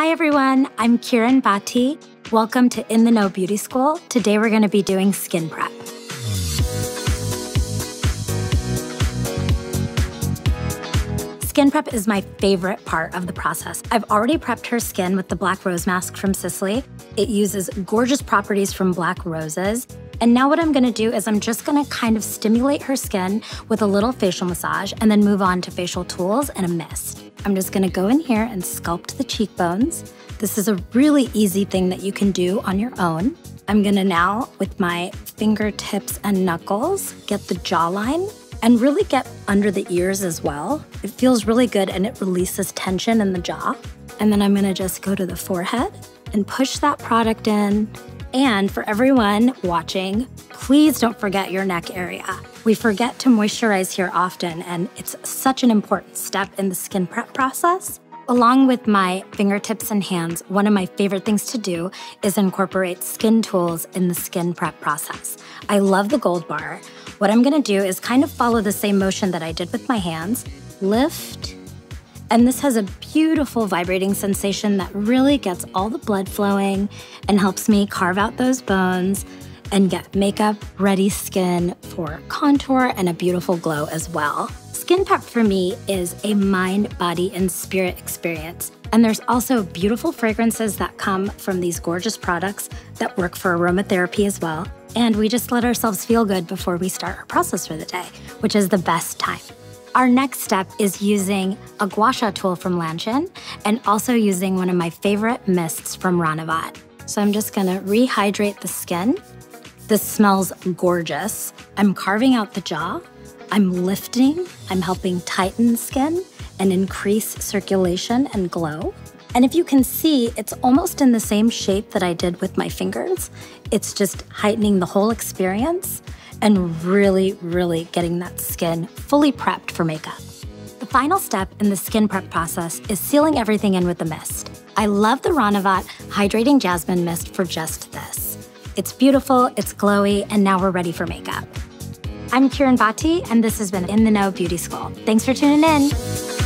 Hi everyone, I'm Kirin Bhatty. Welcome to In The Know Beauty School. Today we're going to be doing skin prep. Skin prep is my favorite part of the process. I've already prepped her skin with the Black Rose Mask from Cicely. It uses gorgeous properties from black roses. And now what I'm gonna do is I'm just gonna kind of stimulate her skin with a little facial massage and then move on to facial tools and a mist. I'm just gonna go in here and sculpt the cheekbones. This is a really easy thing that you can do on your own. I'm gonna now, with my fingertips and knuckles, get the jawline and really get under the ears as well. It feels really good and it releases tension in the jaw. And then I'm gonna just go to the forehead and push that product in. And for everyone watching, please don't forget your neck area. We forget to moisturize here often, and it's such an important step in the skin prep process. Along with my fingertips and hands, one of my favorite things to do is incorporate skin tools in the skin prep process. I love the gold bar. What I'm gonna do is kind of follow the same motion that I did with my hands, lift, and this has a beautiful vibrating sensation that really gets all the blood flowing and helps me carve out those bones and get makeup-ready skin for contour and a beautiful glow as well. Skin prep for me is a mind, body, and spirit experience. And there's also beautiful fragrances that come from these gorgeous products that work for aromatherapy as well. And we just let ourselves feel good before we start our process for the day, which is the best time. Our next step is using a gua sha tool from Lanchin and also using one of my favorite mists from Ranavat. So I'm just gonna rehydrate the skin. This smells gorgeous. I'm carving out the jaw, I'm lifting, I'm helping tighten skin and increase circulation and glow. And if you can see, it's almost in the same shape that I did with my fingers. It's just heightening the whole experience and really, really getting that skin fully prepped for makeup. The final step in the skin prep process is sealing everything in with a mist. I love the Ranavat Hydrating Jasmine Mist for just this. It's beautiful, it's glowy, and now we're ready for makeup. I'm Kirin Bhatty, and this has been In The Know Beauty School. Thanks for tuning in.